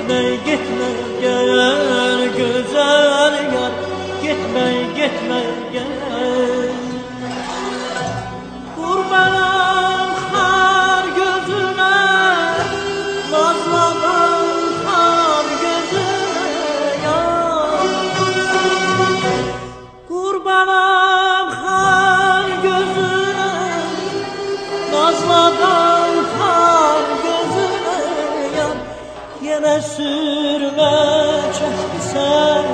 gitme gitme gel güzel yar, gitme gitme gel. Vurmadan kar gözüne, nazladan kar gözüne yar. Kurbanam kar gözüne, nazladan yine sürme çekti sen,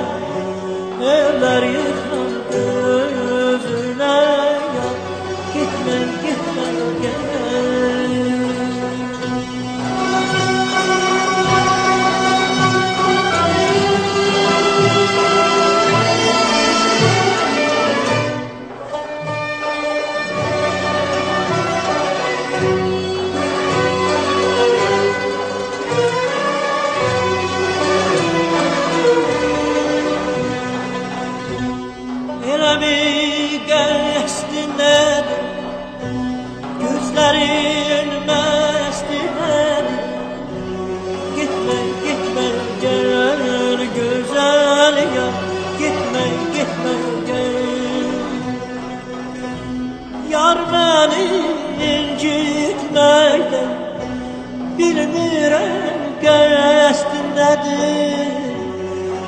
evler yıkılan gözüne yan. Gitme gitme gel. Gözlerin mestidir, gitme gitme gel güzel yar, gitme gitme gel. Yar beni incitmekten bilmirem kestindedir,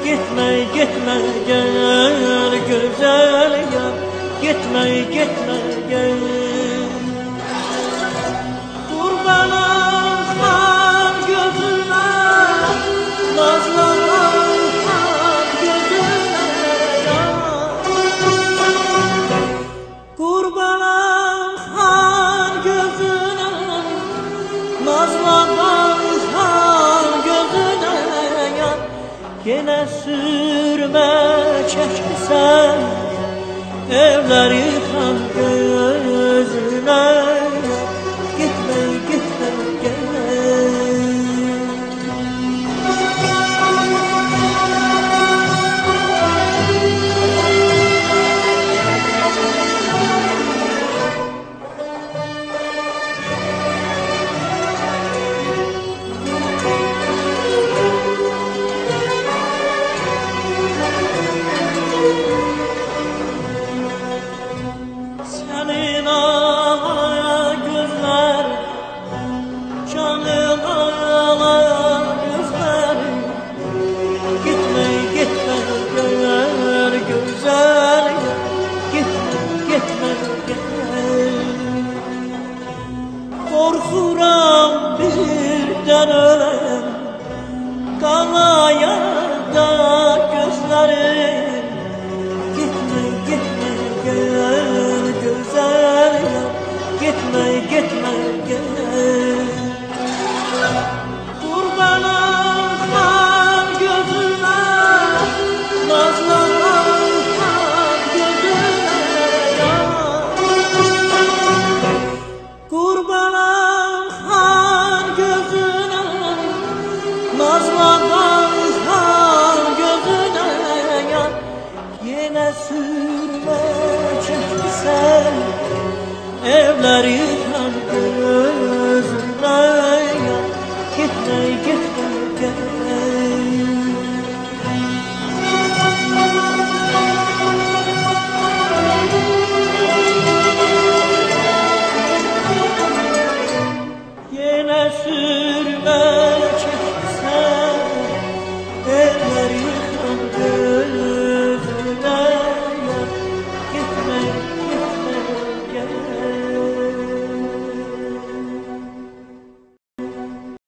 gitme gitme gel güzel yar, gitme gitme gel. Yine sürme çeksen, evler yıkan gözüne. Gitme gitme gel. Korkuram birden ölen, kanayar da gözlerin. Gitme gitme gel güzel yar, gitme gitme gel. Kurbanam kar gözüne, nazlanan kar gözüne yar. Kurbanam nazlanan kar gözüne yan. Yine sürme çekti sen, evler yıkan gül.